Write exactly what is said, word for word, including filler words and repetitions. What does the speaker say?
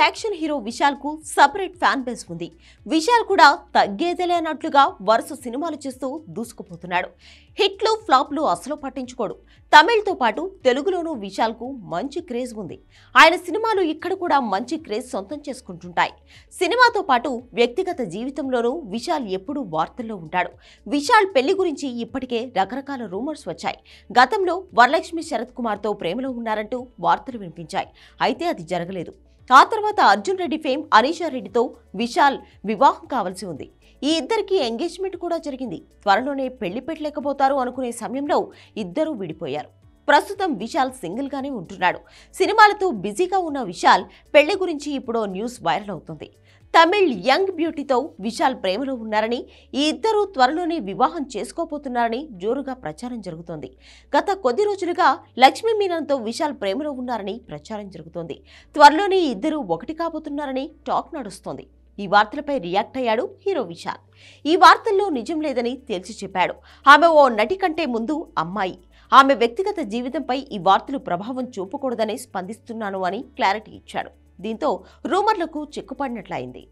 Bollywood action hero Vishal కు separate fan base ఉంది. విశాల్ కూడా తగ్గేదేలేనట్లుగా వరుస సినిమాలు చేస్తూ దూసుకుపోతున్నాడు. హిట్లు ఫ్లాప్లు అసలు పట్టించుకోడు. తమిళ్ తో పాటు తెలుగులోనూ విశాల్ కు మంచి క్రేజ్ ఉంది. ఆయన సినిమాలు ఇక్కడ కూడా మంచి క్రేజ్ సొంతం చేసుకుంటుంటాయి. సినిమాతో పాటు వ్యక్తిగత జీవితంలోనూ విశాల్ ఎప్పుడూ వార్తల్లో ఉంటాడు. విశాల్ పెళ్లి గురించి ఇప్పటికే రకరకాల రూమర్స్ వచ్చాయి. గతంలో వరలక్ష్మి శరత్ కుమార్ తో ప్రేమలో ఉన్నారంటూ వార్తలు వినిపించాయి. అయితే అది జరగలేదు. ఆ తర్వాత అర్జున్ రెడ్డి ఫేమ్ అనిషా రెడ్డితో విశాల్ వివాహం కావాల్సి ఉంది. ఈ ఇద్దరికి ఎంగేజ్మెంట్ కూడా జరిగింది. త్వరలోనే పెళ్లి పెట్టలేకపోతారు అనుకునే సమయంలో ఇద్దరూ విడిపోయారు. ప్రస్తుతం విశాల్ సింగిల్ గానే ఉంటున్నాడు. సినిమాలతో బిజీగా ఉన్న విశాల్ పెళ్లి గురించి ఇప్పుడు న్యూస్ వైరల్ అవుతుంది. తమిళ్ యంగ్ బ్యూటీతో విశాల్ ప్రేమలో ఉన్నారని, ఈ ఇద్దరు త్వరలోనే వివాహం చేసుకోబోతున్నారని జోరుగా ప్రచారం జరుగుతోంది. గత కొద్ది రోజులుగా లక్ష్మీ మీనన్తో విశాల్ ప్రేమలో ఉన్నారని ప్రచారం జరుగుతోంది. త్వరలోనే ఈ ఇద్దరు ఒకటి కాబోతున్నారని టాక్ నడుస్తోంది. ఈ వార్తలపై రియాక్ట్ అయ్యాడు హీరో విశాల్. ఈ వార్తల్లో నిజం లేదని తేల్చి చెప్పాడు. ఆమె ఓ నటి కంటే ముందు అమ్మాయి. ఆమె వ్యక్తిగత జీవితంపై ఈ వార్తలు ప్రభావం చూపకూడదని స్పందిస్తున్నాను అని క్లారిటీ ఇచ్చాడు. దీంతో రూమర్లకు చిక్కుపడినట్లయింది.